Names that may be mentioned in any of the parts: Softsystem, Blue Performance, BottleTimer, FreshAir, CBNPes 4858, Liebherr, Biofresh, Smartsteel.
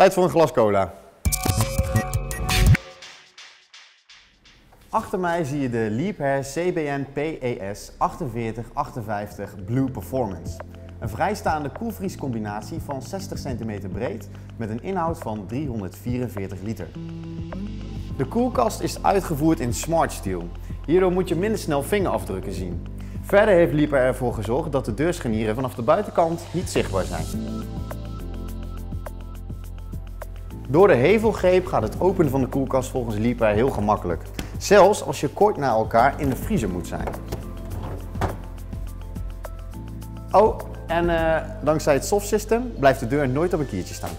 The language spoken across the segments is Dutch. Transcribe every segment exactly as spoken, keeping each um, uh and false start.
Tijd voor een glas cola. Achter mij zie je de Liebherr C B N P E S vier acht vijf acht Blue Performance. Een vrijstaande koelvriescombinatie van zestig centimeter breed met een inhoud van driehonderdvierenveertig liter. De koelkast is uitgevoerd in Smartsteel. Hierdoor moet je minder snel vingerafdrukken zien. Verder heeft Liebherr ervoor gezorgd dat de deurscharnieren vanaf de buitenkant niet zichtbaar zijn. Door de hevelgreep gaat het openen van de koelkast volgens Liebherr heel gemakkelijk. Zelfs als je kort na elkaar in de vriezer moet zijn. Oh, en uh, dankzij het soft system blijft de deur nooit op een kiertje staan.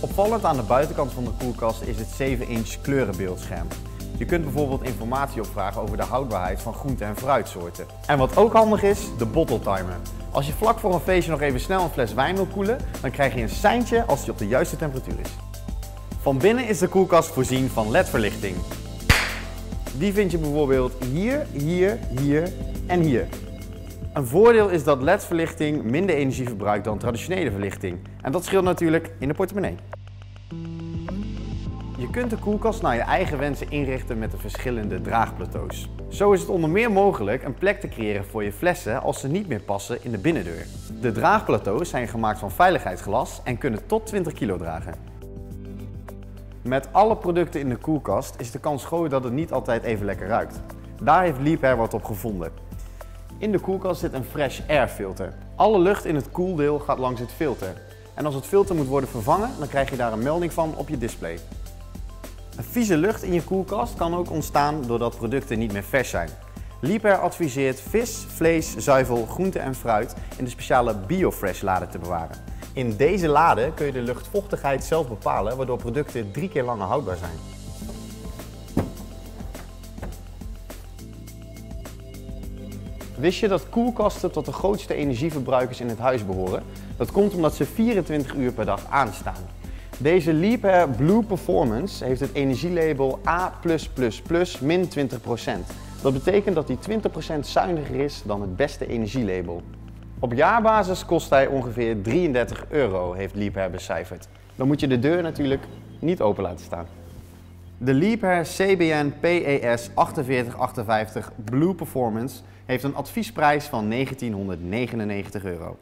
Opvallend aan de buitenkant van de koelkast is het zeven inch kleurenbeeldscherm. Je kunt bijvoorbeeld informatie opvragen over de houdbaarheid van groente- en fruitsoorten. En wat ook handig is, de BottleTimer. Als je vlak voor een feestje nog even snel een fles wijn wil koelen, dan krijg je een seintje als die op de juiste temperatuur is. Van binnen is de koelkast voorzien van L E D-verlichting. Die vind je bijvoorbeeld hier, hier, hier en hier. Een voordeel is dat L E D-verlichting minder energie verbruikt dan traditionele verlichting. En dat scheelt natuurlijk in de portemonnee. Je kunt de koelkast naar je eigen wensen inrichten met de verschillende draagplateaus. Zo is het onder meer mogelijk een plek te creëren voor je flessen als ze niet meer passen in de binnendeur. De draagplateaus zijn gemaakt van veiligheidsglas en kunnen tot twintig kilo dragen. Met alle producten in de koelkast is de kans groot dat het niet altijd even lekker ruikt. Daar heeft Liebherr wat op gevonden. In de koelkast zit een Fresh Air filter. Alle lucht in het koeldeel gaat langs het filter. En als het filter moet worden vervangen, dan krijg je daar een melding van op je display. Een vieze lucht in je koelkast kan ook ontstaan doordat producten niet meer vers zijn. Liebherr adviseert vis, vlees, zuivel, groente en fruit in de speciale Biofresh lade te bewaren. In deze lade kun je de luchtvochtigheid zelf bepalen, waardoor producten drie keer langer houdbaar zijn. Wist je dat koelkasten tot de grootste energieverbruikers in het huis behoren? Dat komt omdat ze vierentwintig uur per dag aanstaan. Deze Liebherr Blue Performance heeft het energielabel A plus plus plus min twintig procent. Dat betekent dat die twintig procent zuiniger is dan het beste energielabel. Op jaarbasis kost hij ongeveer drieëndertig euro, heeft Liebherr becijferd. Dan moet je de deur natuurlijk niet open laten staan. De Liebherr C B N P E S vier acht vijf acht Blue Performance heeft een adviesprijs van negentienhonderdnegenennegentig euro.